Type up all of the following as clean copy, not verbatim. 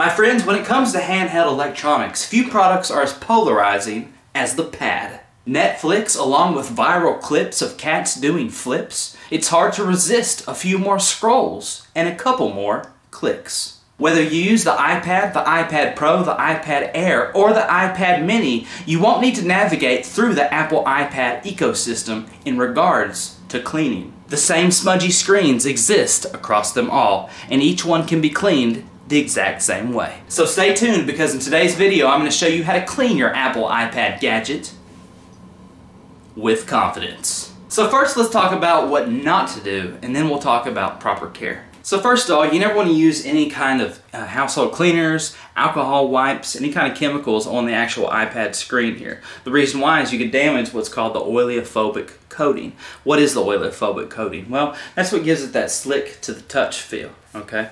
My friends, when it comes to handheld electronics, few products are as polarizing as the pad. Netflix, along with viral clips of cats doing flips, it's hard to resist a few more scrolls and a couple more clicks. Whether you use the iPad Pro, the iPad Air, or the iPad Mini, you won't need to navigate through the Apple iPad ecosystem in regards to cleaning. The same smudgy screens exist across them all, and each one can be cleaned the exact same way. So stay tuned, because in today's video I'm going to show you how to clean your Apple iPad gadget with confidence. So first let's talk about what not to do, and then we'll talk about proper care. So first of all, you never want to use any kind of household cleaners, alcohol wipes, any kind of chemicals on the actual iPad screen here. The reason why is you could damage what's called the oleophobic coating. What is the oleophobic coating? Well, that's what gives it that slick to the touch feel, okay?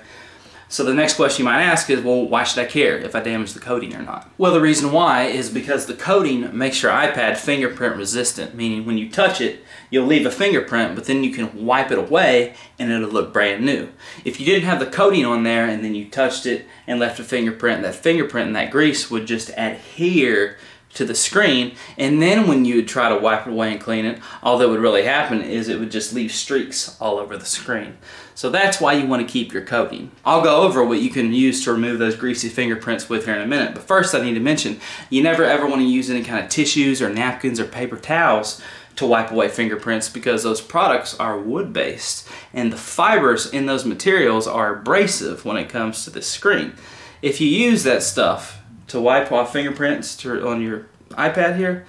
So the next question you might ask is, well, why should I care if I damage the coating or not? Well, the reason why is because the coating makes your iPad fingerprint resistant, meaning when you touch it, you'll leave a fingerprint, but then you can wipe it away and it'll look brand new. If you didn't have the coating on there and then you touched it and left a fingerprint, that fingerprint and that grease would just adhere to the screen, and then when you would try to wipe it away and clean it, all that would really happen is it would just leave streaks all over the screen. So that's why you want to keep your coating. I'll go over what you can use to remove those greasy fingerprints with here in a minute, but first I need to mention you never ever want to use any kind of tissues or napkins or paper towels to wipe away fingerprints, because those products are wood-based and the fibers in those materials are abrasive when it comes to the screen. If you use that stuff to wipe off fingerprints on your iPad here,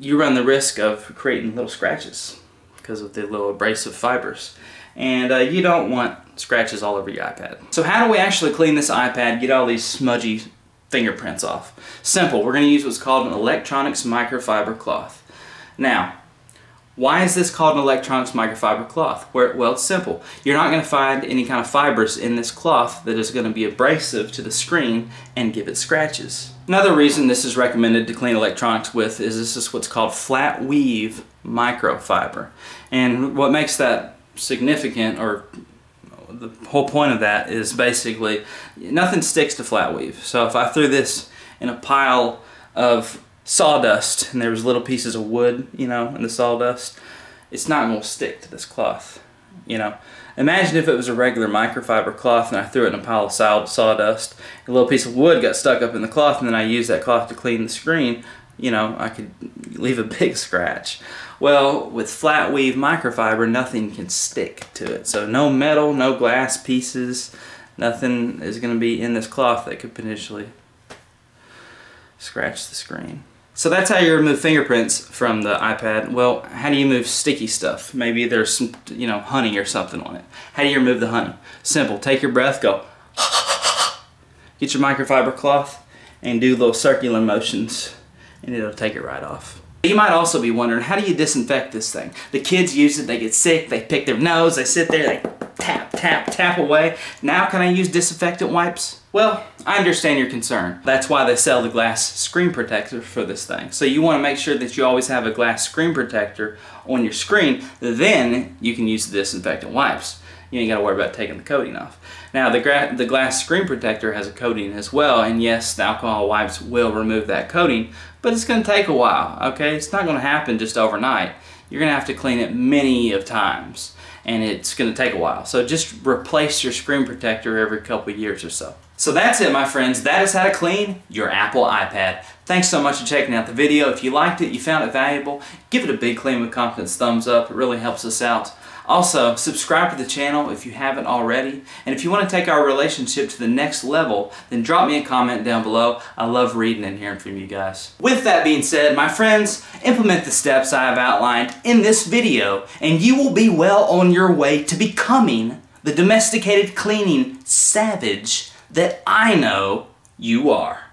you run the risk of creating little scratches because of the little abrasive fibers. And you don't want scratches all over your iPad. So how do we actually clean this iPad, get all these smudgy fingerprints off? Simple, we're gonna use what's called an electronics microfiber cloth. Now, why is this called an electronics microfiber cloth? Well, it's simple. You're not going to find any kind of fibers in this cloth that is going to be abrasive to the screen and give it scratches. Another reason this is recommended to clean electronics with is this is what's called flat weave microfiber. And what makes that significant, or the whole point of that, is basically nothing sticks to flat weave. So if I threw this in a pile of sawdust and there was little pieces of wood, you know, in the sawdust, it's not going to stick to this cloth, you know. Imagine if it was a regular microfiber cloth and I threw it in a pile of sawdust, a little piece of wood got stuck up in the cloth, and then I used that cloth to clean the screen, you know, I could leave a big scratch. Well, with flat weave microfiber, nothing can stick to it. So no metal, no glass pieces, nothing is going to be in this cloth that could potentially scratch the screen. So that's how you remove fingerprints from the iPad. Well, how do you remove sticky stuff? Maybe there's some, you know, honey or something on it. How do you remove the honey? Simple. Take your breath, go, get your microfiber cloth, and do little circular motions, and it'll take it right off. You might also be wondering, how do you disinfect this thing? The kids use it, they get sick, they pick their nose, they sit there, they tap, tap, tap away. Now can I use disinfectant wipes? Well, I understand your concern. That's why they sell the glass screen protector for this thing. So you want to make sure that you always have a glass screen protector on your screen, then you can use the disinfectant wipes. You ain't got to worry about taking the coating off. Now the glass screen protector has a coating as well, and yes, the alcohol wipes will remove that coating, but it's going to take a while, okay? It's not going to happen just overnight. You're going to have to clean it many of times, and it's going to take a while. So just replace your screen protector every couple of years or so. So that's it, my friends. That is how to clean your Apple iPad. Thanks so much for checking out the video. If you liked it, you found it valuable, give it a big Clean With Confidence thumbs up. It really helps us out. Also, subscribe to the channel if you haven't already. And if you want to take our relationship to the next level, then drop me a comment down below. I love reading and hearing from you guys. With that being said, my friends, implement the steps I have outlined in this video, and you will be well on your way to becoming the domesticated cleaning savage that I know you are.